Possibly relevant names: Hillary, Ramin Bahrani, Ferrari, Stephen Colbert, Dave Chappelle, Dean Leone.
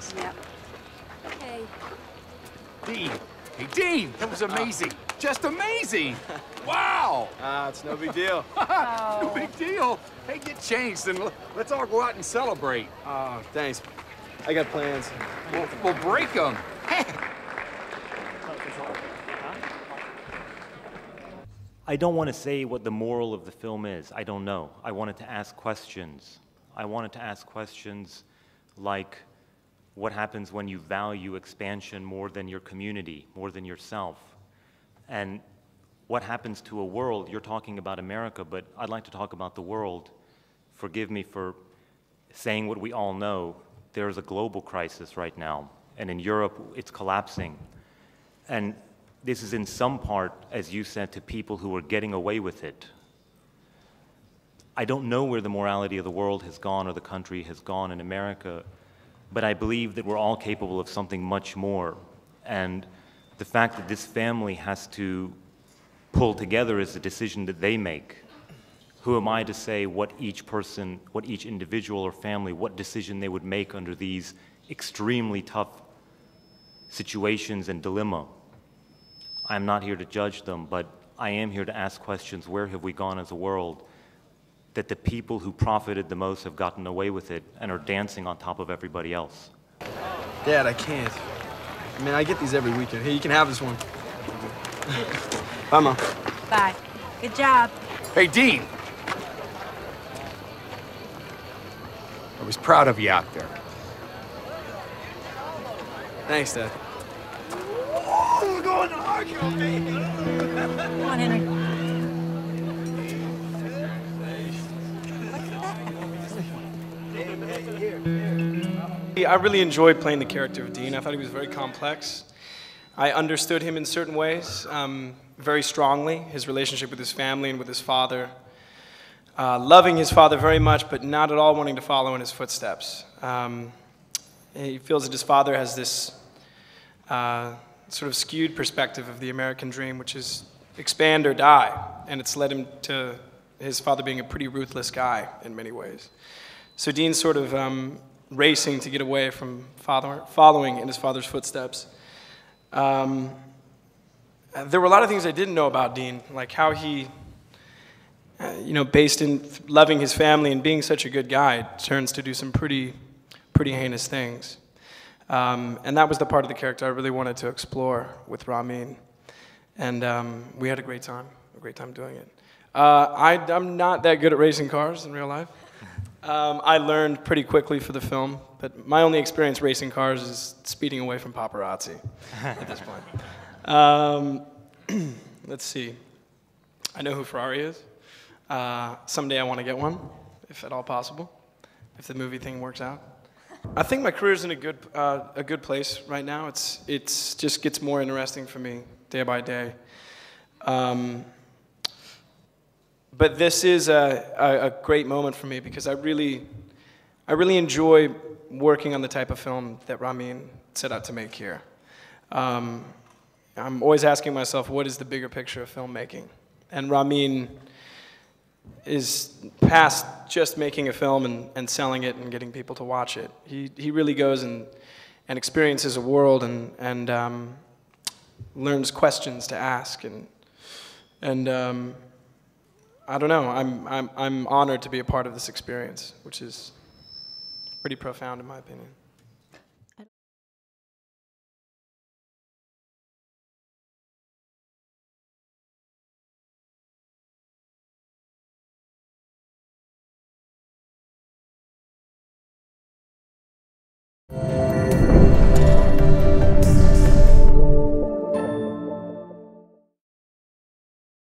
things. Yeah. Okay. Dean. Hey, Dean! That was amazing. Just amazing! Wow! It's no big deal. Oh. No big deal. Hey, get changed and let's all go out and celebrate. Thanks. I got plans. We'll break them. Hey. I don't want to say what the moral of the film is. I don't know. I wanted to ask questions. I wanted to ask questions like, what happens when you value expansion more than your community, more than yourself? And what happens to a world? You're talking about America, but I'd like to talk about the world. Forgive me for saying what we all know. There is a global crisis right now, and in Europe, it's collapsing. And this is in some part, as you said, to people who are getting away with it. I don't know where the morality of the world has gone or the country has gone in America, but I believe that we're all capable of something much more. And the fact that this family has to pull together is a decision that they make. Who am I to say what each person, what each individual or family, what decision they would make under these extremely tough situations and dilemma? I'm not here to judge them, but I am here to ask questions. Where have we gone as a world that the people who profited the most have gotten away with it and are dancing on top of everybody else? Dad, I can't. I mean, I get these every weekend. Hey, you can have this one. Bye, Mom. Bye. Good job. Hey, Dean. I was proud of you out there. Thanks, Dad. We're going to argue, baby. Come on, Henry. I really enjoyed playing the character of Dean. I thought he was very complex. I understood him in certain ways, very strongly, his relationship with his family and with his father. Loving his father very much, but not at all wanting to follow in his footsteps. He feels that his father has this sort of skewed perspective of the American dream, which is expand or die. And it's led him to his father being a pretty ruthless guy in many ways. So Dean's sort of racing to get away from following in his father's footsteps. There were a lot of things I didn't know about Dean, like how he, you know, based in loving his family and being such a good guy, turns to do some pretty heinous things. And that was the part of the character I really wanted to explore with Ramin. And we had a great time doing it. I'm not that good at racing cars in real life. I learned pretty quickly for the film, but my only experience racing cars is speeding away from paparazzi at this point. Let's see. I know who Ferrari is. Someday I want to get one, if at all possible, if the movie thing works out. I think my career's in a good place right now. It's just gets more interesting for me day by day. But this is a great moment for me because I really enjoy working on the type of film that Ramin set out to make here. I'm always asking myself, what is the bigger picture of filmmaking? And Ramin is past just making a film and selling it and getting people to watch it. He really goes and experiences a world and learns questions to ask and I don't know, I'm honored to be a part of this experience, which is pretty profound in my opinion.